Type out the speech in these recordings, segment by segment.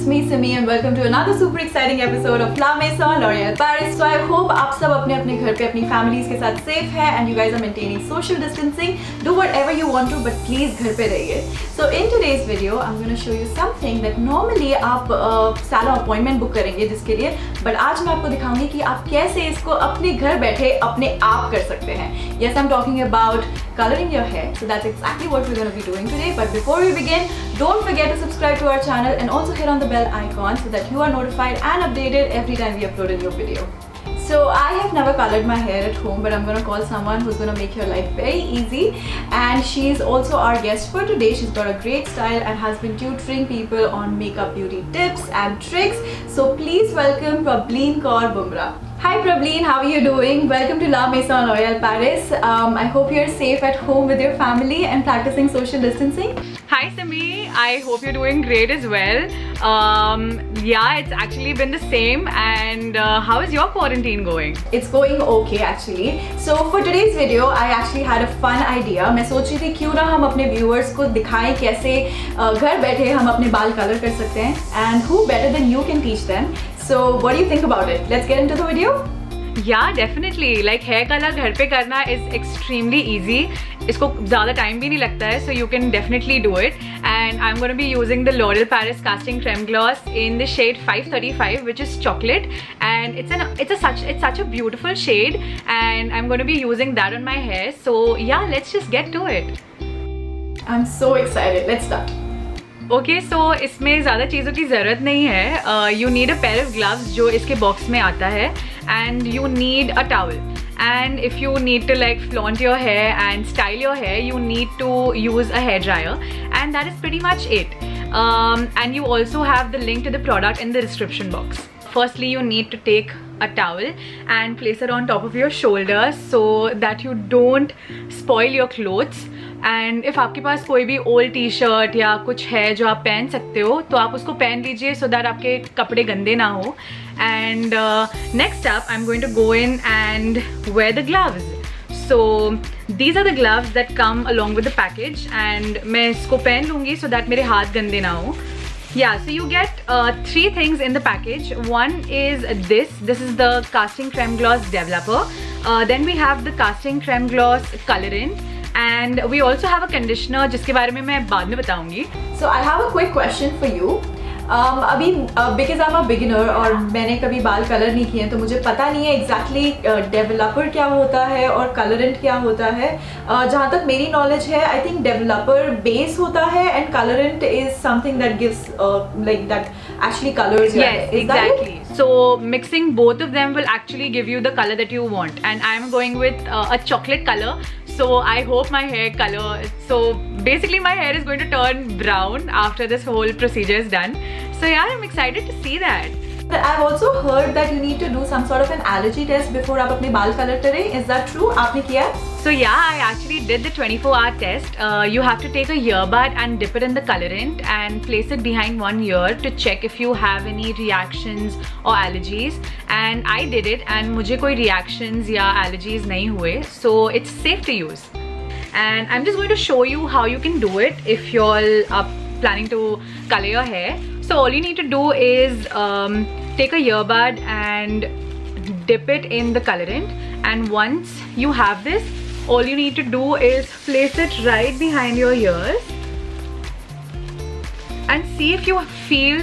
it's me Simmy and welcome to another super exciting episode of La Maison L'Oréal Paris. So I hope आप सब अपने घर पे अपनी families के साथ safe है and you guys are maintaining social distancing. Do whatever you want to, but please घर पे रहिए. So in today's video, I'm going to show you something that normally आप salon appointment book करेंगे जिसके लिए, but आज मैं आपको दिखाऊंगी कि आप कैसे इसको अपने घर बैठे अपने आप कर सकते हैं. Yes, I'm talking about coloring your hair. So that's exactly what we're going to be doing today. But before we begin, don't forget to subscribe to our channel and also hit on the bell icon so that you are notified and updated every time we upload a new video. So I have never colored my hair at home, but I'm gonna call someone who's gonna make your life very easy. And she's also our guest for today. She's got a great style and has been tutoring people on makeup beauty tips and tricks. So please welcome Prableen Kaur Bhomrah. Hi Prableen, how are you doing? Welcome to La Maison L'Oréal Paris. I hope you're safe at home with your family and practicing social distancing. Hi Simmy, I hope you're doing great as well. Yeah, it's actually been the same. And how is your quarantine going? It's going okay actually. So for today's video, I actually had a fun idea. मैं सोच रही थी क्यों ना हम अपने viewers को दिखाएं कैसे घर बैठे हम अपने बाल color कर सकते हैं. And who better than you can teach them? So what do you think about it? Let's get into the video. Yeah, definitely. Like hair color घर पे करना is extremely easy. इसको ज़्यादा टाइम भी नहीं लगता है, so you can definitely do it. And I'm going to be using the L'Oréal Paris Casting Crème Gloss in the shade 535, which is chocolate, and it's such a beautiful shade. And I'm going to be using that on my hair. So yeah, let's just get to it. I'm so excited. Let's start. Okay, so इसमें ज़्यादा चीज़ों की ज़रूरत नहीं है. You need a pair of gloves जो इसके box में आता है, and you need a towel. And if you need to like flaunt your hair and style your hair, you need to use a hairdryer, and that is pretty much it. And you also have the link to the product in the description box. Firstly, you need to take a towel and place it on top of your shoulders so that you don't spoil your clothes. And if आपके पास कोई भी old t-shirt या कुछ है जो आप पहन सकते हो तो आप उसको पहन लीजिए so that आपके कपड़े गंदे ना हो. And next up, I'm going to go in and wear the gloves. So these are the gloves that come along with the package, and मैं इसको पहन लूँगी so that मेरे हाथ गंदे ना हो. Yeah, so you get three things in the package. One is this is the Casting Crème Gloss Developer. Then we have the Casting Crème Gloss Colorant, and we also have a conditioner जिसके बारे में मैं बाद में बताऊँगी. So I have a quick question for you. अभी because I'm a beginner और मैंने कभी बाल कलर नहीं किए हैं तो मुझे पता नहीं है exactly डेवलपर क्या होता है और कलरेंट क्या होता है. जहाँ तक मेरी नॉलेज है I think डेवलपर बेस होता है and colorant is something that gives like that actually colors your hair. Yes, exactly. So mixing both of them will actually give you the color that you want, and I am going with a chocolate color. So I hope my hair color. So basically, my hair is going to turn brown after this whole procedure is done. So yeah, I'm excited to see that. But I've also heard that you need to do some sort of an allergy test before आप अपने बाल color करें. Is that true? आपने किया है? So yeah, I actually did the 24-hour test. You have to take a earbud and dip it in the colorant and place it behind one ear to check if you have any reactions or allergies. And I did it, and मुझे कोई reactions या allergies नहीं हुए, so it's safe to use. And I'm just going to show you how you can do it if you're planning to color your hair. So all you need to do is take a earbud and dip it in the colorant. And once you have this, all you need to do is place it right behind your ears and see if you feel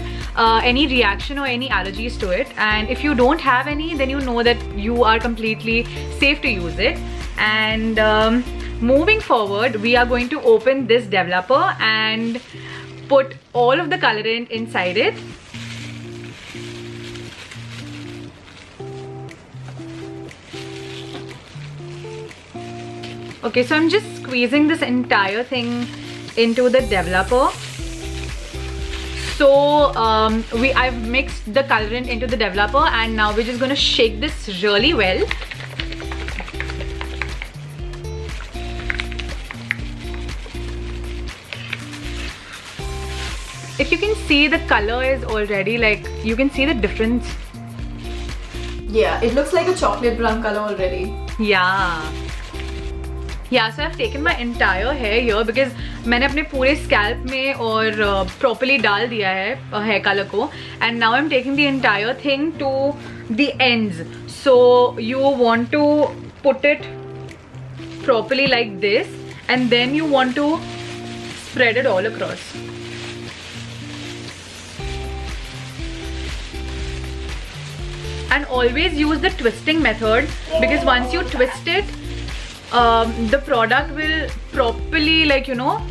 any reaction or any allergies to it. And if you don't have any, then you know that you are completely safe to use it. And moving forward, we are going to open this developer and put all of the colorant inside it. Okay, so I'm just squeezing this entire thing into the developer. So I've mixed the colorant into the developer, and now we're just going to shake this really well. If you can see, the color is already like you can see the difference. Yeah, it looks like a chocolate brown color already. Yeah. Yeah, so I've taken my entire hair here because मैंने अपने पूरे scalp में और properly डाल दिया है hair color को, and now I'm taking the entire thing to the ends. So you want to put it properly like this, and then you want to spread it all across. And always use the twisting method because once you twist it, the product will properly, like, you know,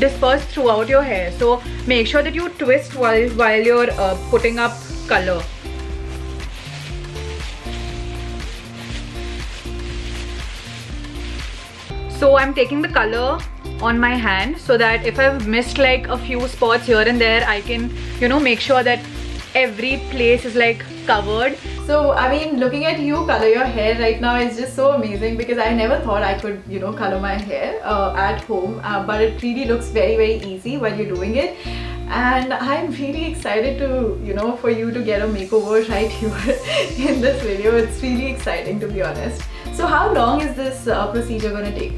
disperse throughout your hair. So make sure that you twist while you're putting up color. So I'm taking the color on my hand so that if I've missed like a few spots here and there, I can, you know, make sure that every place is like covered. So I mean, looking at you color your hair right now is just so amazing because I never thought I could, you know, color my hair at home, but it really looks very, very easy while you're doing it. And I'm really excited to, you know, for you to get a makeover right here in this video. It's really exciting, to be honest. So how long is this procedure gonna take?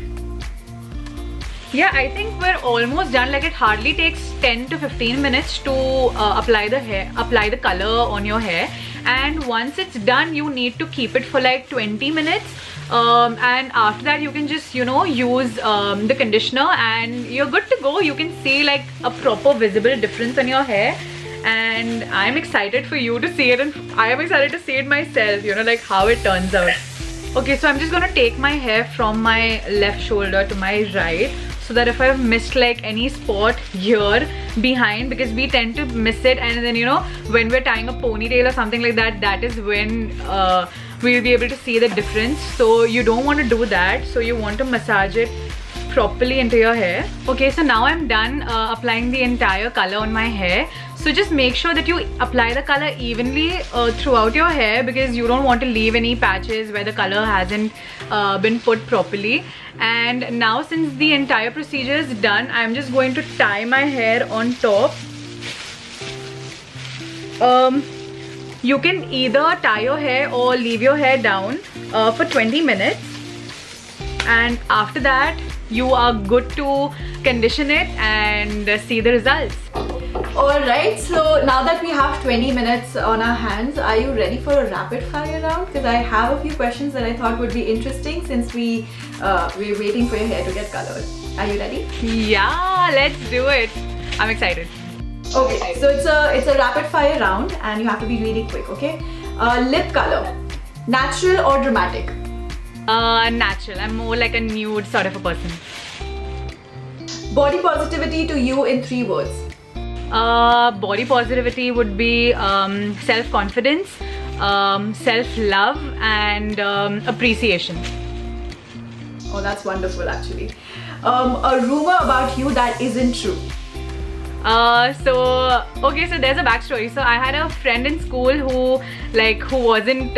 Yeah, I think we're almost done. Like, it hardly takes 10 to 15 minutes to apply the color on your hair. And once it's done, you need to keep it for like 20 minutes. And after that, you can just, you know, use the conditioner, and you're good to go. You can see like a proper visible difference on your hair. And I'm excited for you to see it, and I am excited to see it myself. You know, like how it turns out. Okay, so I'm just gonna take my hair from my left shoulder to my right, so that if I've missed like any spot here behind, because we tend to miss it, and then, you know, when we're tying a ponytail or something like that, that is when we'll be able to see the difference. So you don't want to do that. So you want to massage it properly into your hair. Okay, so now I'm done applying the entire color on my hair. So just make sure that you apply the color evenly throughout your hair, because you don't want to leave any patches where the color hasn't been put properly. And now, since the entire procedure is done, I'm just going to tie my hair on top. You can either tie your hair or leave your hair down for 20 minutes. And after that, you are good to condition it and see the results. Alright, so now that we have 20 minutes on our hands, are you ready for a rapid fire round? Because I have a few questions that I thought would be interesting since we're waiting for your hair to get colored. Are you ready? Yeah, let's do it. I'm excited. Okay, so it's a rapid fire round and you have to be really quick, okay? Lip color, natural or dramatic? Natural. I'm more like a nude sort of a person. Body positivity to you in 3 words. Body positivity would be self-confidence, self-love, and appreciation. Oh, that's wonderful, actually. A rumor about you that isn't true. So there's a backstory. So I had a friend in school who wasn't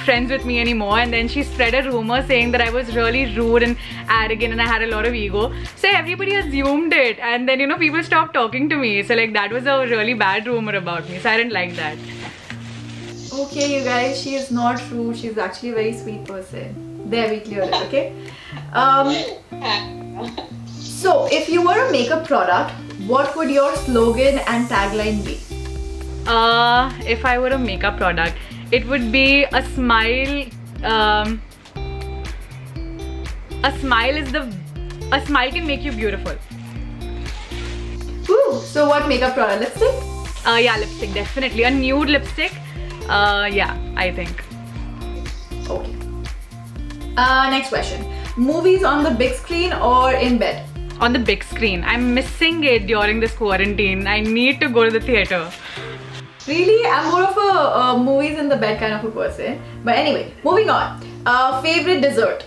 friends with me anymore, and then she spread a rumor saying that I was really rude and arrogant and I had a lot of ego. So everybody assumed it, and then, you know, people stopped talking to me. So like, that was a really bad rumor about me. So I didn't like that. Okay, you guys, she is not rude. She's actually a very sweet person. There we clear it, okay? So if you were a makeup product, what would your slogan and tagline be? If I were a makeup product, it would be a smile. A smile can make you beautiful. Ooh, so what makeup product? Lipstick? Yeah, lipstick, definitely. A nude lipstick. Yeah, I think. Okay. Next question. Movies on the big screen or in bed? On the big screen. I'm missing it during this quarantine. I need to go to the theatre. Really? I'm more of a movies in the bed kind of a person. But anyway, moving on. Favorite dessert?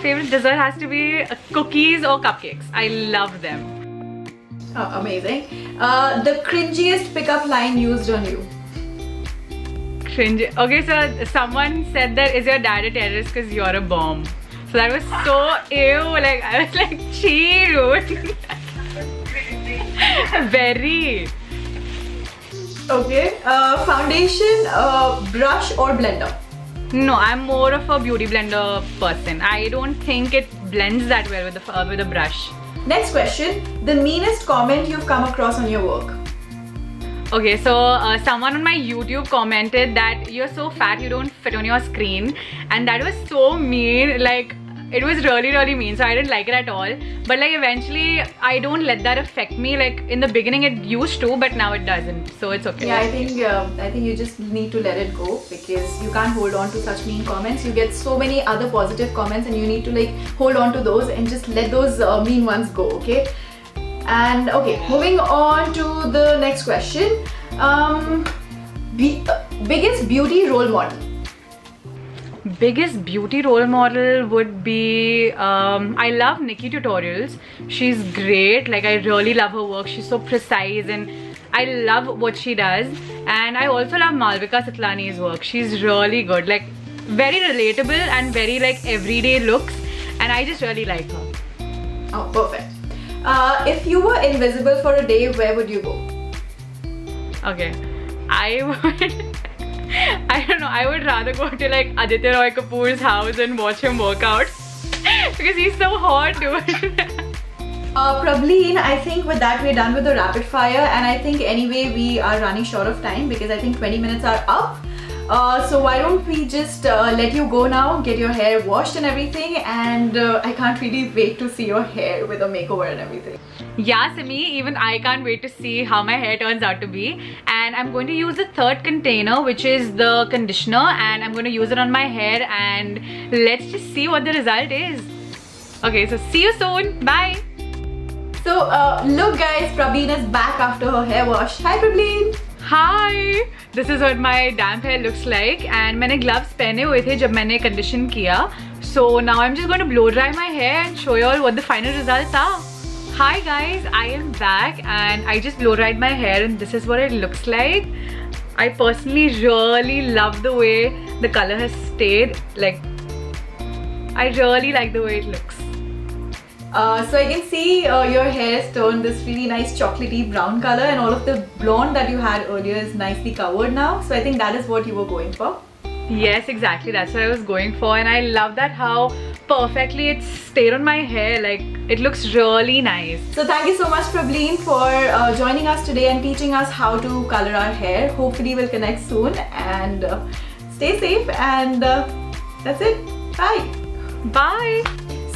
Favorite dessert has to be cookies or cupcakes. I love them. Oh, amazing. The cringiest pickup line used on you? Cringy. Okay, so someone said that, is your dad a terrorist because you're a bomb? So that was so ew, like I was like, chee rude. Very. Okay, foundation, brush or blender? No, I'm more of a beauty blender person. I don't think it blends that well with a brush. Next question, the meanest comment you've come across on your work. Okay, so someone on my YouTube commented that you're so fat you don't fit on your screen, and that was so mean. Like, it was really mean, so I didn't like it at all. But like eventually I don't let that affect me. Like in the beginning it used to, but now it doesn't, so it's okay. Yeah, I think you just need to let it go, because you can't hold on to such mean comments. You get so many other positive comments and you need to like hold on to those and just let those mean ones go. Okay, and okay, moving on to the next question. Biggest beauty role model. Biggest beauty role model would be, I love Nikki Tutorials. She's great, like I really love her work. She's so precise and I love what she does. And I also love Malvika Sitalani's work. She's really good, like very relatable and very like everyday looks, and I just really like her. Oh, perfect. If you were invisible for a day, where would you go? Okay, I would I don't know, I would rather go to like Aditya Roy Kapoor's house and watch him work out because he's so hot, dude. Prableen, I think with that we're done with the rapid fire, and I think anyway we are running short of time because I think 20 minutes are up. So why don't we just let you go now, get your hair washed and everything, and I can't really wait to see your hair with a makeover and everything. Yeah, Simmy, even I can't wait to see how my hair turns out to be. And I'm going to use the third container, which is the conditioner, and I'm going to use it on my hair, and let's just see what the result is. Okay, so see you soon. Bye. So look guys, Prableen is back after her hair wash. Hi Prableen. Hi. This is what my damp hair looks like, and मैंने gloves पहने हुए थे जब मैंने condition किया. So now I'm just going to blow dry my hair and show you all what the final result था. Hi guys, I am back and I just blow dried my hair, and this is what it looks like. I personally really love the way the color has stayed. Like, I really like the way it looks. So I can see your hair has turned this really nice chocolatey brown color, and all of the blonde that you had earlier is nicely covered now. So I think that is what you were going for. Yes, exactly. That's what I was going for, and I love that how perfectly it stayed on my hair. Like, it looks really nice. So thank you so much Prableen for joining us today and teaching us how to color our hair. Hopefully we'll connect soon, and stay safe, and that's it. Bye. Bye.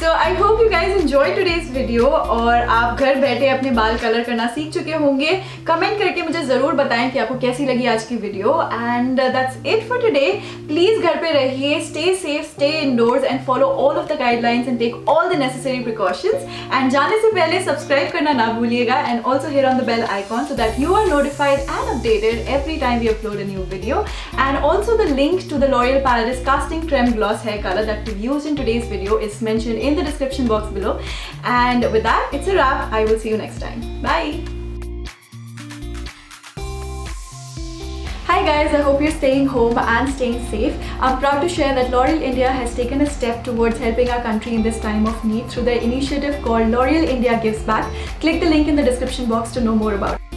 So I hope you guys enjoyed today's video, और आप घर बैठे अपने बाल colour करना सीख चुके होंगे. कमेंट करके मुझे ज़रूर बताएं कि आपको कैसी लगी आज की video. And that's it for today. Please घर पे रहिए, stay safe, stay indoors and follow all of the guidelines and take all the necessary precautions. And जाने से पहले सब्सक्राइब करना ना भूलिएगा, and also hit on the bell icon so that you are notified and updated every time we upload a new video. And also the link to the L'Oréal Paris Casting Crème Gloss hair color that we used in today's video is mentioned in the description box below. And with that, it's a wrap. I will see you next time. Bye. Hi guys, I hope you're staying home and staying safe. I'm proud to share that L'Oréal India has taken a step towards helping our country in this time of need through their initiative called L'Oréal India Gives Back. Click the link in the description box to know more about it.